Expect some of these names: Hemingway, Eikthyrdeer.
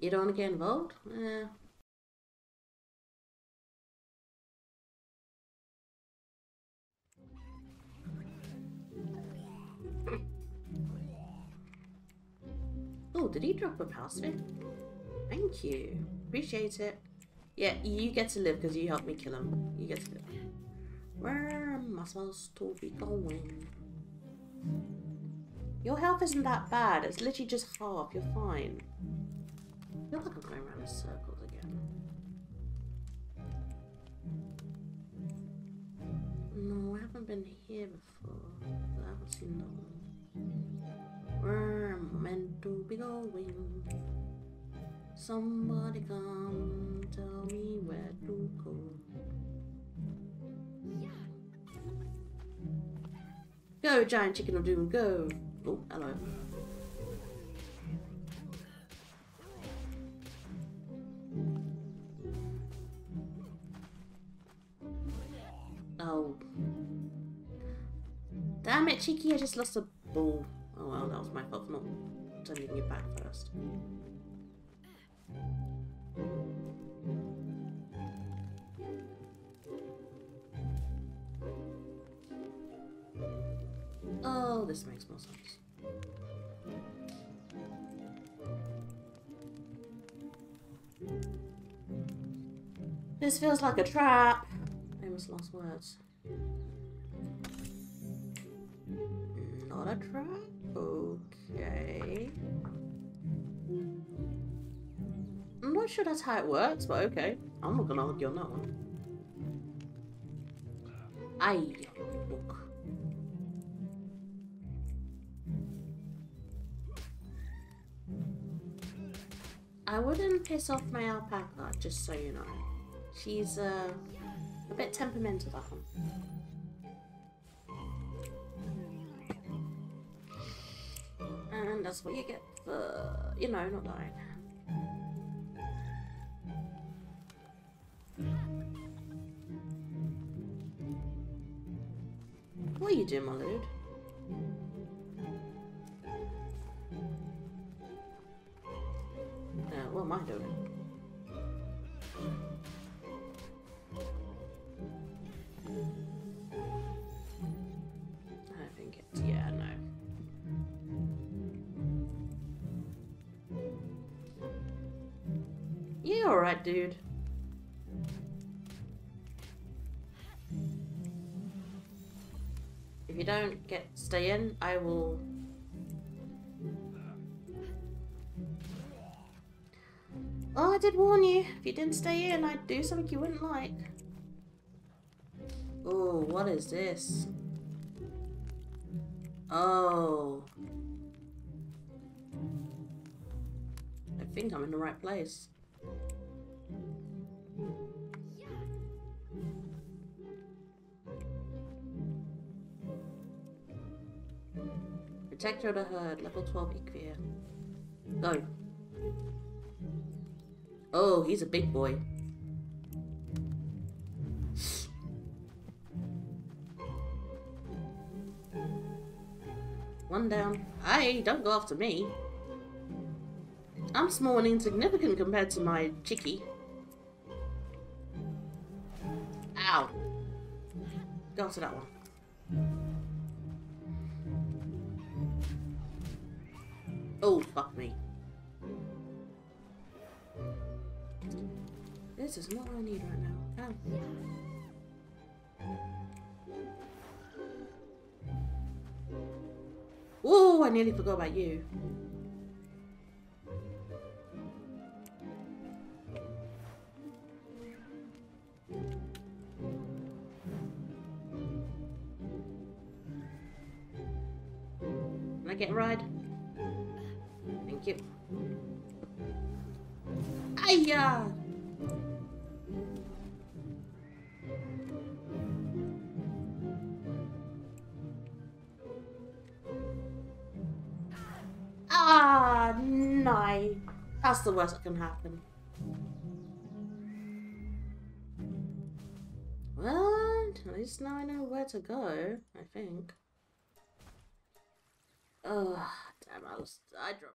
You don't get involved? Oh, did he drop a pastry? Thank you. Appreciate it. Yeah, you get to live because you helped me kill him. You get to live. Where am I supposed to be going? Your health isn't that bad. It's literally just half. You're fine. I feel like I'm going around in circles again. No, I haven't been here before. I haven't seen that one. Where am I meant to be going? Somebody come tell me where to go. Go, giant chicken of doom, go! Oh, hello. Oh. Damn it, Cheeky, I just lost a ball. Oh well, that was my fault for not turning it back first. Oh, this makes more sense. This feels like a trap. Famous last words. Not a trap? Okay. I'm not sure that's how it works, but okay. I'm not gonna argue on that one. Aye, look. I wouldn't piss off my alpaca, just so you know. She's a bit temperamental, that one. And that's what you get for, you know, not dying. What are you doing, my lord? What am I doing? I think it's... yeah, no. You alright, dude? If you don't stay in, I will... Oh, I did warn you. If you didn't stay in, I'd do something you wouldn't like. Oh, what is this? Oh. I think I'm in the right place. Protector of the herd, level 12 Eikthyrdeer. Go. Oh, he's a big boy. One down. Hey, don't go after me. I'm small and insignificant compared to my Cheeky. Ow. Go after that one. Oh, fuck me. This is not what I need right now. Oh. Whoa, I nearly forgot about you. Can I get a ride? Thank you. Hiya! Ah, no. That's the worst that can happen. Well, at least now I know where to go, I think. Oh, damn, I dropped.